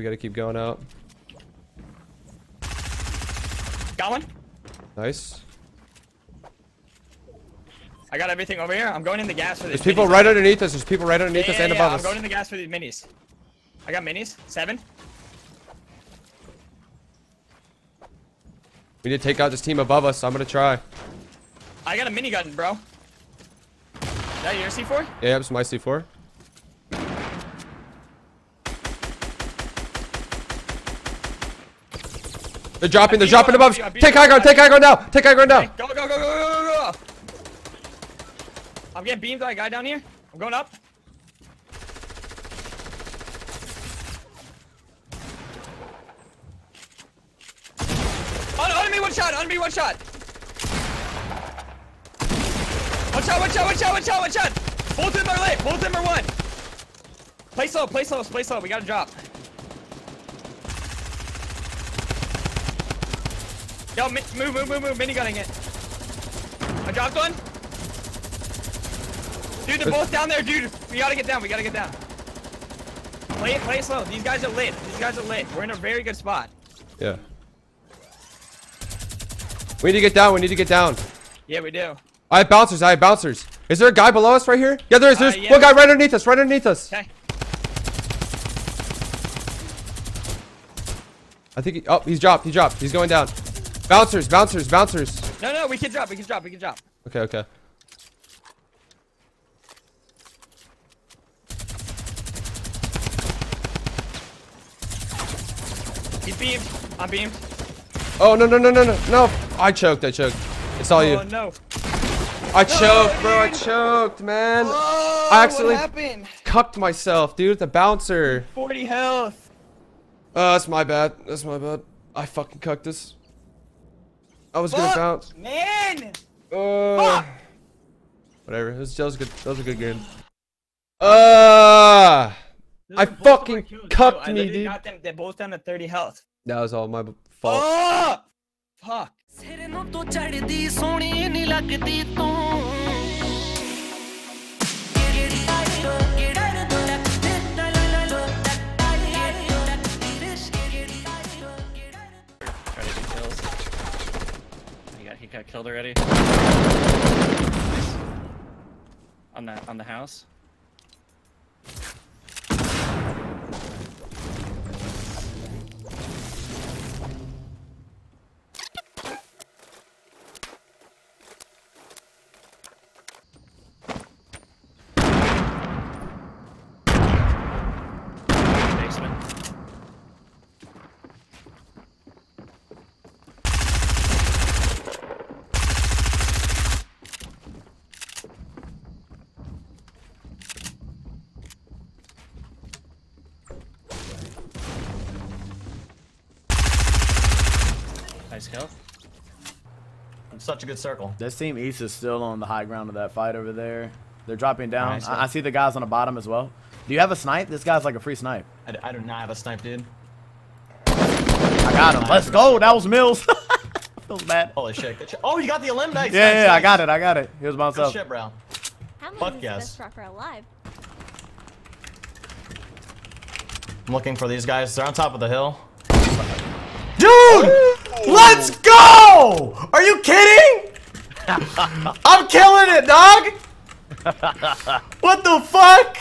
We gotta keep going out. Got one. Nice. I got everything over here. I'm going in the gas for these. There's people right underneath us. There's people right underneath us and above us. I'm going in the gas for these minis. I got minis. 7. We need to take out this team above us. I'm gonna try. I got a minigun, bro. Is that your C4? Yeah, it's my C4. They're dropping. They're dropping above. Take high ground. Take high ground now. Take high ground now. Go, go, go, go, go, go. I'm getting beamed by a guy down here. I'm going up. On me, one shot. One shot. Both of them are late. Both of them are one. Play slow. We gotta drop. Yo, move. Minigunning it. I dropped one. Dude, they're both down there, dude. We gotta get down. Play slow. These guys are lit. We're in a very good spot. Yeah. We need to get down. Yeah, we do. I have bouncers. Is there a guy below us right here? Yeah, there is. There's yeah. One guy right underneath us. Okay. I think he dropped. He's going down. Bouncers. No, we can drop. Okay. He's beamed. I'm beamed. Oh, no. I choked. It's all you. Oh, no. I choked, man. Oh, I accidentally cucked myself, dude. The bouncer. 40 health. That's my bad. I fucking cucked this. I was gonna bounce. Man. Fuck. Whatever. That was a good game. I fucking cucked me, dude. Got them. They're both down to 30 health. That was all my fault. Oh! Fuck. He got killed already. Nice. On the house. Health. I'm such a good circle. That team East is still on the high ground of that fight over there. They're dropping down. Nice. I see the guys on the bottom as well. Do you have a snipe? This guy's like a free snipe. I do not have a snipe, dude. I got him. Let's go. That was Mills. Feels bad. Holy shit. Good shit. Oh, you got the eliminate. Nice, nice. I got it. Here's myself. Good shit, bro. Fuck yes. Alive? I'm looking for these guys. They're on top of the hill. Dude! Let's go! Are you kidding? I'm killing it, dog! What the fuck?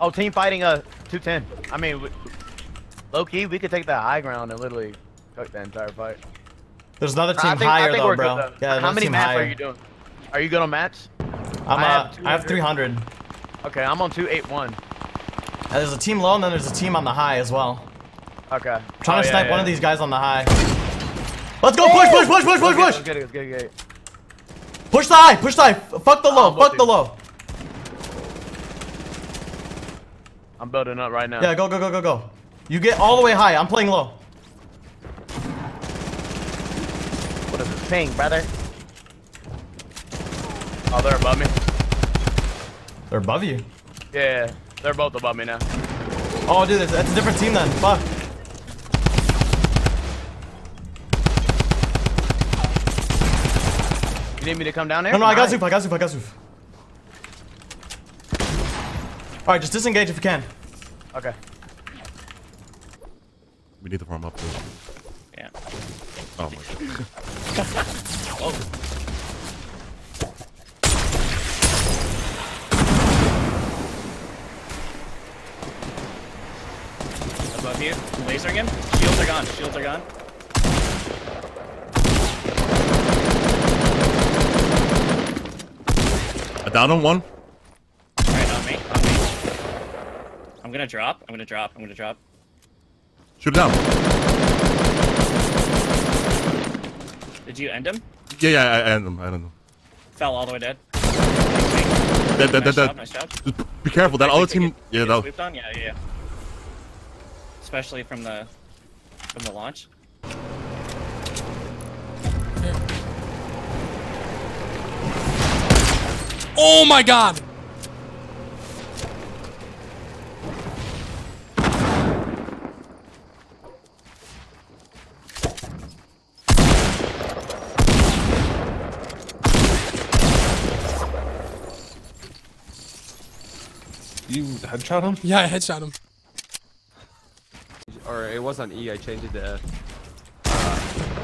Oh, team fighting a 210. I mean, low key, we could take that high ground and literally cook the entire fight. There's another team higher, though, bro. Good, though. Yeah, how many maps are you doing? Are you good on maps? I have 300. Okay, I'm on 281. Now, there's a team low, and then there's a team on the high as well. Okay. I'm trying to snipe one of these guys on the high. Let's go! Push! Let's get it. Push the high! Fuck the low! Fuck the low! I'm building up right now. Yeah, go. You get all the way high. I'm playing low. What is this ping, brother? Oh, they're above me. They're above you? Yeah, they're both above me now. Oh, dude, that's a different team then. Fuck. You need me to come down there? No, I got Zoop. Alright, just disengage if you can. Okay. We need to warm up. Yeah. Oh my god. Oh. Above you, laser again. Shields are gone. Shields are gone. I down on one. Alright, on me. On me. I'm gonna drop. I'm gonna drop. I'm gonna drop. Shoot it down. Did you end him? Yeah, yeah, I end him. I end him. Fell all the way dead. Nice job. Just be careful. That other team. Yeah, that. Swooped on? Yeah, yeah, yeah. Especially from the launch. Oh my god! You headshot him? Yeah, I headshot him. Or it was on E, I changed it to F.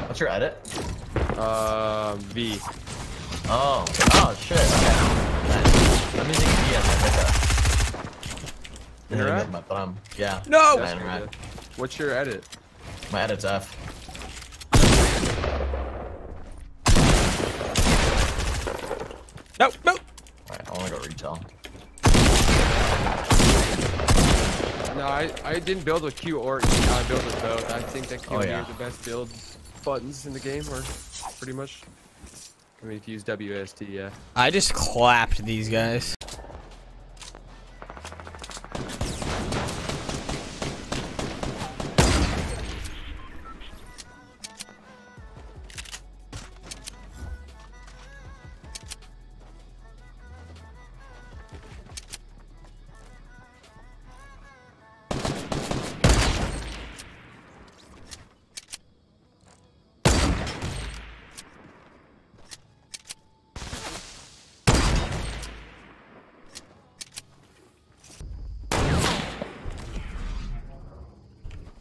What's your edit? V. Oh. Oh, shit. Okay. Nice. I'm using V as my pickup. You're right? My thumb. Yeah. No! Right. What's your edit? My edit's F. No, no! Alright, I wanna go retail. No, I didn't build with Q or E, I built with both. I think that Q and E are the best build buttons in the game, or pretty much. I mean, if you use WASD, yeah. I just clapped these guys.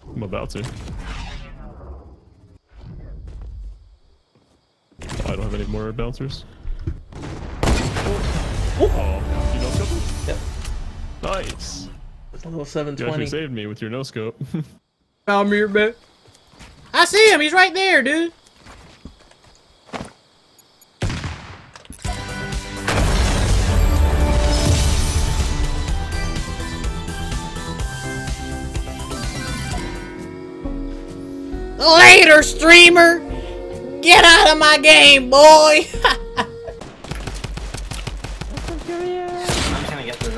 I'm about to. Oh, I don't have any more bouncers. Oh, you no scope? Yep. Nice. That's a little 720. You actually saved me with your no scope. I'm here, man. I see him. He's right there, dude. Later, streamer! Get out of my game, boy! I'm gonna get the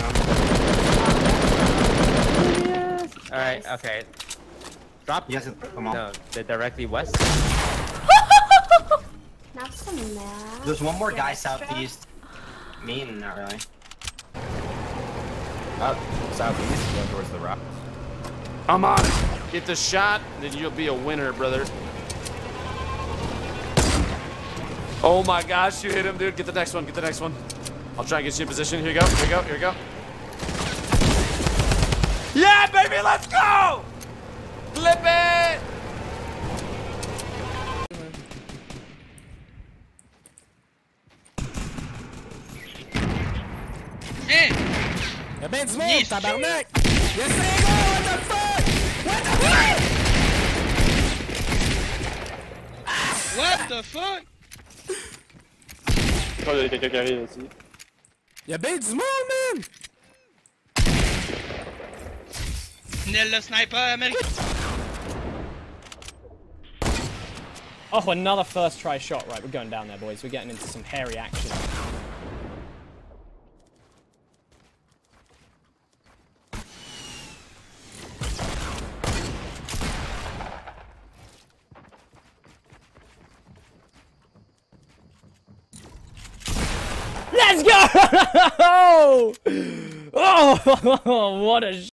zone. Alright, okay. Drop. Yes, come on. No, they're directly west. Not so mad. There's one more guy southeast. Me, not really. Southeast, going towards the rock. I'm on it! Get the shot, then you'll be a winner, brother. Oh my gosh, you hit him, dude. Get the next one, get the next one. I'll try and get you in position. Here you go, here you go, here you go. Yeah, baby, let's go! Flip it! Hey! That man's low, tabarnak! Yes, they go, what the fuck? What the fuck? Oh, il y a quelqu'un qui arrive aussi. Y'a ben du monde, man! Nel le sniper américain. Oh, another first try shot. Right, we're going down there, boys. We're getting into some hairy action. Let's go! Oh, what a